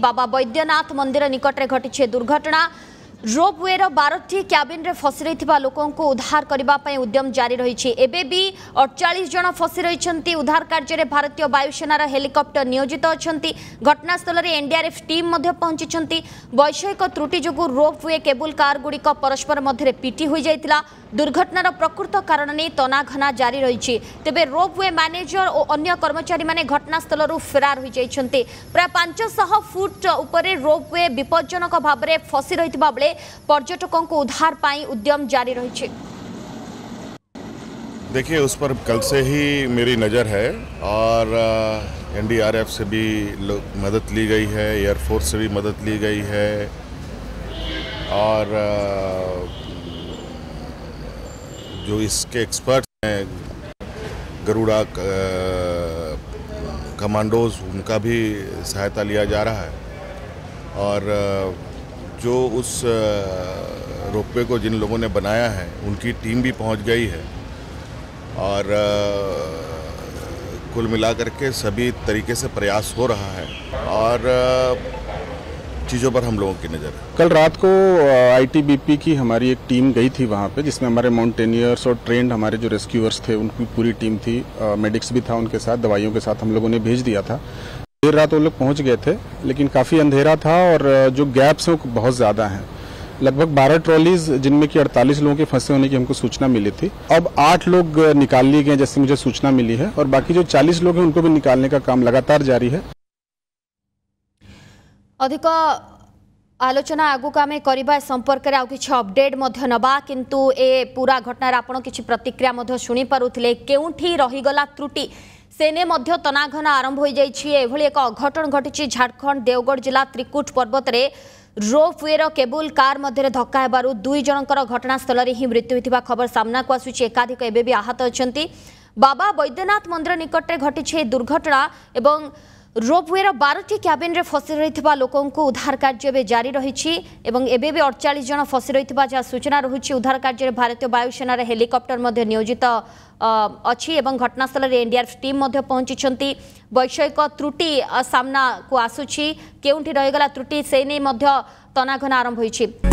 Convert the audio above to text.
बाबा बैद्यनाथ मंदिर निकट में घटी दुर्घटना। रोपवेर 12टी क्याबिन रे फसी रहिथिबा लोकंको उद्धार करिबा पय उद्यम जारी रहिछि। एबे भी 48 जन फसी रहिछन्ति। उद्धार कार्य भारतीय वायुसेनार हेलिकॉप्टर नियोजित अछन्ति। घटनास्थल रे एनडीआरएफ टीम मध्ये पहुंचिछन्ति। वैषयिक त्रुटि जोगु रोपवे केबल कार गुडिक परस्पर मध्ये पिटी होई जायतिला। दुर्घटनार प्रकृत कारण नै तनाघना जारी रहिछि। तेबे रोपवे मैनेजर और अन्य कर्मचारी माने घटनास्थलरु फरार होई जायछन्ति। प्राय 500 फुट उपरे रोपवे विपज्जनक भाबरे फसी रहिथिबा बेले पर्यटकों को उद्धार पाई उद्यम जारी रही। देखिए, उस पर कल से ही मेरी नज़र है और एनडीआरएफ से भी मदद ली गई है, एयरफोर्स से भी मदद ली गई है और जो इसके एक्सपर्ट हैं गरुड़ा कमांडोज, उनका भी सहायता लिया जा रहा है। और जो उस रोपवे को जिन लोगों ने बनाया है उनकी टीम भी पहुंच गई है और कुल मिलाकर के सभी तरीके से प्रयास हो रहा है और चीज़ों पर हम लोगों की नज़र है। कल रात को आईटीबीपी की हमारी एक टीम गई थी वहां पे, जिसमें हमारे माउंटेनियर्स और ट्रेंड हमारे जो रेस्क्यूअर्स थे उनकी पूरी टीम थी। मेडिक्स भी था उनके साथ, दवाइयों के साथ हम लोगों ने भेज दिया था। देर रात वो लोग पहुंच गए थे, लेकिन काफ़ी अंधेरा था और जो गैप्स हैं वो बहुत ज़्यादा हैं। लगभग 12 ट्रॉलीज़ जिनमें कि 48 लोगों के फंसे होने की हमको सूचना मिली थी, अब 8 लोग निकाल लिए गए जैसे मुझे सूचना मिली है और बाकी जो 40 लोग हैं उनको भी निकालने का काम लगातार जारी है। अधिक आलोचना आगु आम करवा संपर्क में आगे अपडेट ना किंतु ए पूरा घटना आपड़ कि प्रतिक्रिया शुणिपुले के रहीगला त्रुटि सेने मध्य तनाघना आरंभ हो जाइए। एभली एक अघटन घटी झारखंड देवगढ़ जिला त्रिकुट पर्वत रे रोपवेर केबुल कार मध्य धक्का होबारु दुई जनकर घटनास्थल ही मृत्यु होता खबर सामना को आसुची। एकाधिक एबे भी आहत अछंती। बाबा बैद्यनाथ मंदिर निकट में घटी दुर्घटना एवं रोपवेर 12टी क्याबिन रे फसी रहिथिबा लोकंको उद्धार कार्य जारी रही। एबे भी 48 जन फसी रहिथिबा जा सूचना रहुछि। उद्धार कार्य भारतीय वायुसेनार हेलिकॉप्टर मध्ये नियोजित अछि एवं घटनास्थल रे एनडीआरएफ टीम मध्ये पहुंचिछन्ति। वैषयिक त्रुटि सामना को आसुछि। केउंठी रहिगला त्रुटि से नै मध्ये तनाघना आरंभ होइछि।